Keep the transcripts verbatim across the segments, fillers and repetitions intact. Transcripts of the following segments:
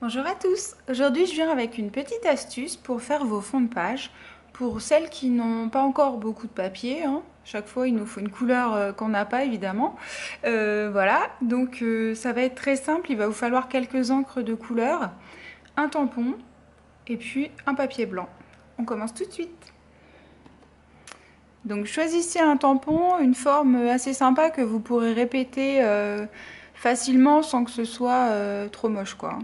Bonjour à tous, aujourd'hui je viens avec une petite astuce pour faire vos fonds de page pour celles qui n'ont pas encore beaucoup de papier, hein. Chaque fois il nous faut une couleur qu'on n'a pas évidemment, euh, voilà, donc euh, ça va être très simple, il va vous falloir quelques encres de couleur, un tampon et puis un papier blanc. On commence tout de suite. Donc choisissez un tampon, une forme assez sympa que vous pourrez répéter euh, facilement sans que ce soit euh, trop moche quoi.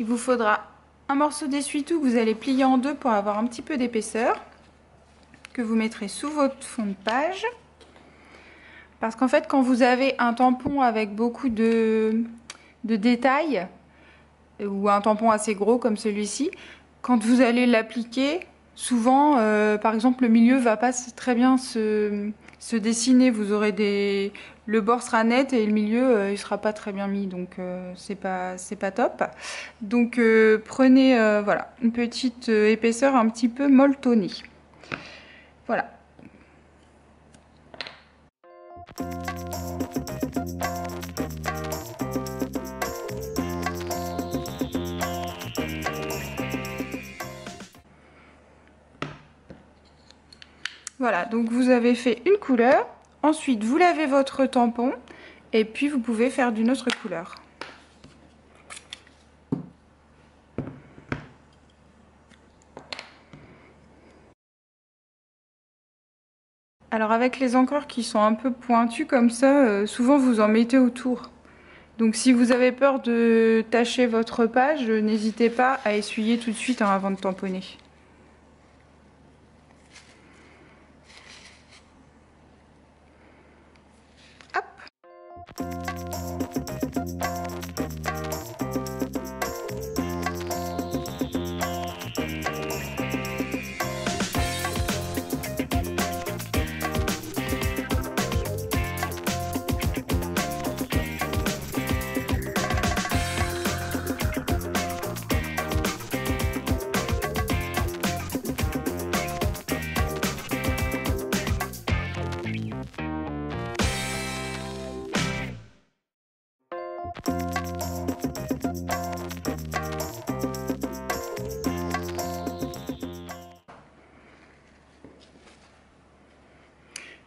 Il vous faudra un morceau d'essuie-tout que vous allez plier en deux pour avoir un petit peu d'épaisseur, que vous mettrez sous votre fond de page. Parce qu'en fait, quand vous avez un tampon avec beaucoup de, de détails, ou un tampon assez gros comme celui-ci, quand vous allez l'appliquer, souvent, euh, par exemple, le milieu ne va pas très bien se, se dessiner. Vous aurez des... Le bord sera net et le milieu euh, il ne sera pas très bien mis, donc euh, c'est pas c'est pas top. Donc euh, prenez euh, voilà une petite euh, épaisseur un petit peu molletonnée. Voilà. Voilà, donc vous avez fait une couleur. Ensuite, vous lavez votre tampon et puis vous pouvez faire d'une autre couleur. Alors avec les encres qui sont un peu pointues comme ça, euh, souvent vous en mettez autour. Donc si vous avez peur de tacher votre page, n'hésitez pas à essuyer tout de suite hein, avant de tamponner.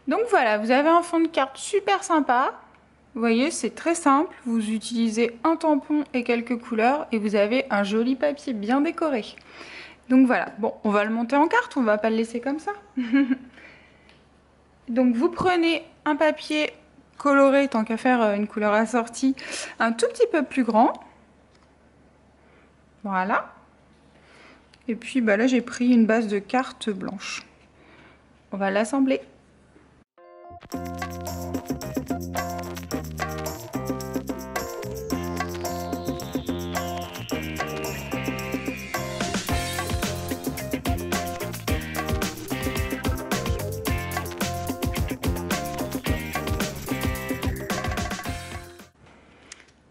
Donc voilà, vous avez un fond de carte super sympa. Vous voyez, c'est très simple. Vous utilisez un tampon et quelques couleurs et vous avez un joli papier bien décoré. Donc voilà, bon, on va le monter en carte, on va pas le laisser comme ça. Donc vous prenez un papier coloré, tant qu'à faire une couleur assortie, un tout petit peu plus grand. Voilà. Et puis bah là, j'ai pris une base de carte blanche. On va l'assembler.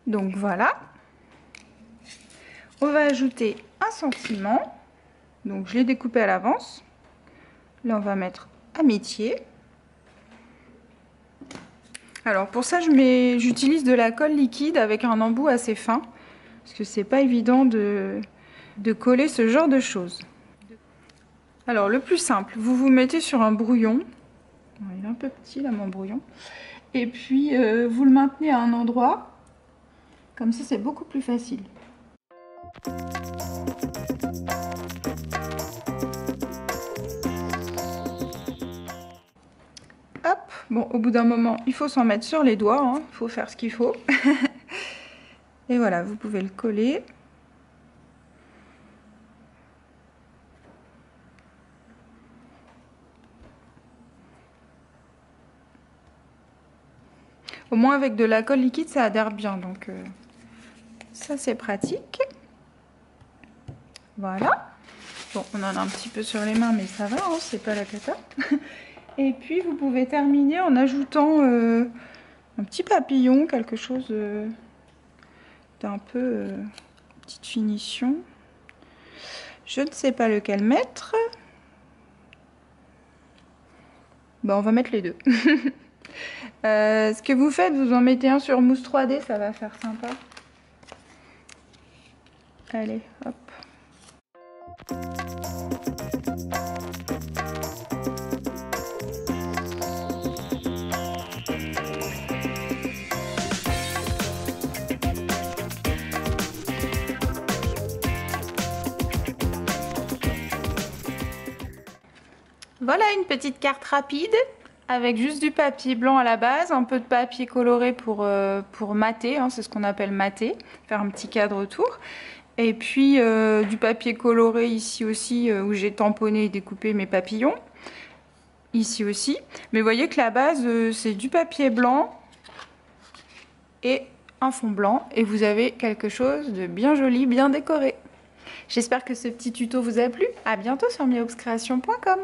Donc voilà, on va ajouter un sentiment, donc je l'ai découpé à l'avance, là on va mettre amitié. Alors pour ça, j'utilise de la colle liquide avec un embout assez fin, parce que c'est pas évident de, de coller ce genre de choses. Alors le plus simple, vous vous mettez sur un brouillon, il est un peu petit là mon brouillon, et puis euh, vous le maintenez à un endroit, comme ça c'est beaucoup plus facile. Hop, bon, au bout d'un moment, il faut s'en mettre sur les doigts, hein. Il faut faire ce qu'il faut. Et voilà, vous pouvez le coller. Au moins, avec de la colle liquide, ça adhère bien, donc euh, ça, c'est pratique. Voilà. Bon, on en a un petit peu sur les mains, mais ça va, hein, c'est pas la cata. Et puis vous pouvez terminer en ajoutant euh, un petit papillon, quelque chose euh, d'un peu euh, petite finition. Je ne sais pas lequel mettre. Ben, on va mettre les deux. Euh, ce que vous faites, vous en mettez un sur mousse trois D, ça va faire sympa. Allez, hop. Voilà une petite carte rapide avec juste du papier blanc à la base, un peu de papier coloré pour, euh, pour mater, hein, c'est ce qu'on appelle mater, faire un petit cadre autour. Et puis euh, du papier coloré ici aussi euh, où j'ai tamponné et découpé mes papillons. Ici aussi. Mais vous voyez que la base euh, c'est du papier blanc et un fond blanc. Et vous avez quelque chose de bien joli, bien décoré. J'espère que ce petit tuto vous a plu. A bientôt sur miaoups créations point com.